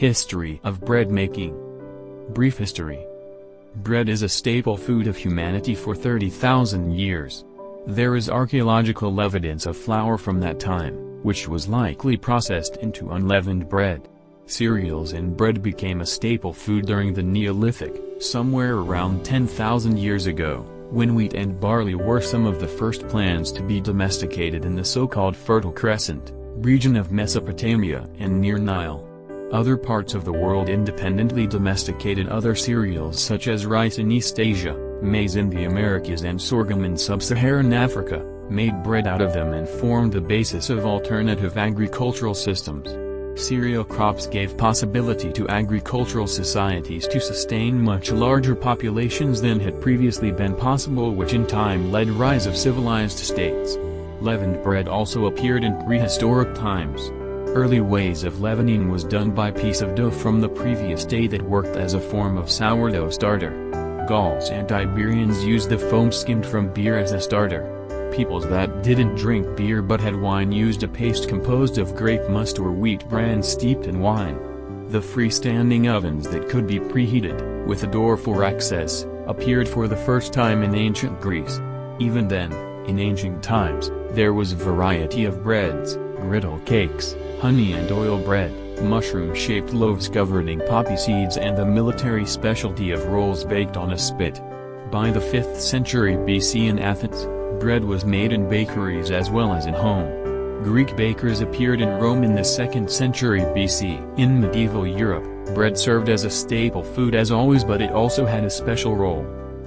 History of bread making. Brief history. Bread is a staple food of humanity for 30,000 years. There is archaeological evidence of flour from that time, which was likely processed into unleavened bread. Cereals and bread became a staple food during the Neolithic, somewhere around 10,000 years ago, when wheat and barley were some of the first plants to be domesticated in the so-called Fertile Crescent, region of Mesopotamia and near Nile. Other parts of the world independently domesticated other cereals such as rice in East Asia, maize in the Americas and sorghum in sub-Saharan Africa, made bread out of them and formed the basis of alternative agricultural systems. Cereal crops gave possibility to agricultural societies to sustain much larger populations than had previously been possible, which in time led rise of civilized states. Leavened bread also appeared in prehistoric times. Early ways of leavening was done by piece of dough from the previous day that worked as a form of sourdough starter. Gauls and Iberians used the foam skimmed from beer as a starter. Peoples that didn't drink beer but had wine used a paste composed of grape must or wheat bran steeped in wine. The freestanding ovens that could be preheated, with a door for access, appeared for the first time in ancient Greece. Even then, in ancient times, there was a variety of breads, griddle cakes, honey and oil bread, mushroom-shaped loaves covered in poppy seeds and the military specialty of rolls baked on a spit. By the 5th century BC in Athens, bread was made in bakeries as well as in home. Greek bakers appeared in Rome in the 2nd century BC. In medieval Europe, bread served as a staple food as always, but it also had a special role.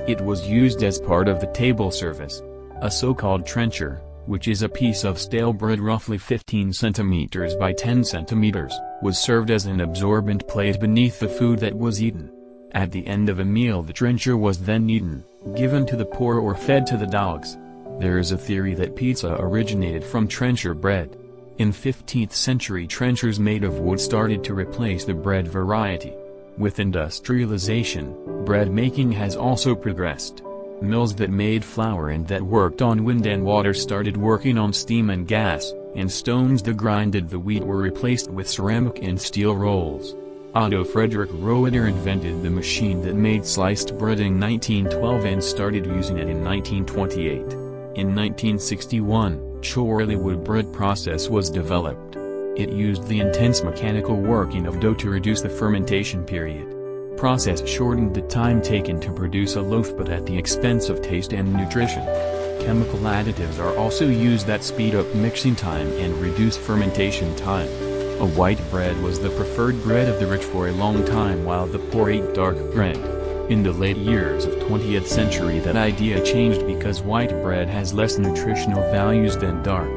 It was used as part of the table service. A so-called trencher, which is a piece of stale bread roughly 15 centimeters by 10 centimeters, was served as an absorbent plate beneath the food that was eaten. At the end of a meal, the trencher was then eaten, given to the poor or fed to the dogs. There is a theory that pizza originated from trencher bread. In 15th century, trenchers made of wood started to replace the bread variety. With industrialization, bread making has also progressed. Mills that made flour and that worked on wind and water started working on steam and gas, and stones that grinded the wheat were replaced with ceramic and steel rolls. Otto Frederick Rohwer invented the machine that made sliced bread in 1912 and started using it in 1928. In 1961, Chorleywood bread process was developed. It used the intense mechanical working of dough to reduce the fermentation period. Process shortened the time taken to produce a loaf, but at the expense of taste and nutrition. Chemical additives are also used that speed up mixing time and reduce fermentation time. A white bread was the preferred bread of the rich for a long time, while the poor ate dark bread. In the late years of 20th century, that idea changed because white bread has less nutritional values than dark.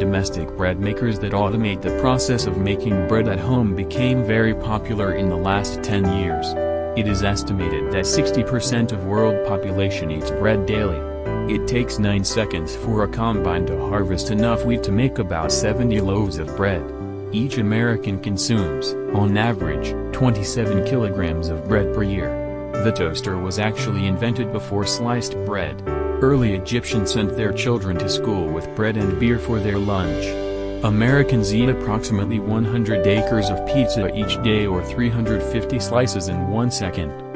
Domestic bread makers that automate the process of making bread at home became very popular in the last 10 years. It is estimated that 60% of world population eats bread daily. It takes 9 seconds for a combine to harvest enough wheat to make about 70 loaves of bread. Each American consumes, on average, 27 kilograms of bread per year. The toaster was actually invented before sliced bread. Early Egyptians sent their children to school with bread and beer for their lunch. Americans eat approximately 100 acres of pizza each day or 350 slices in 1 second.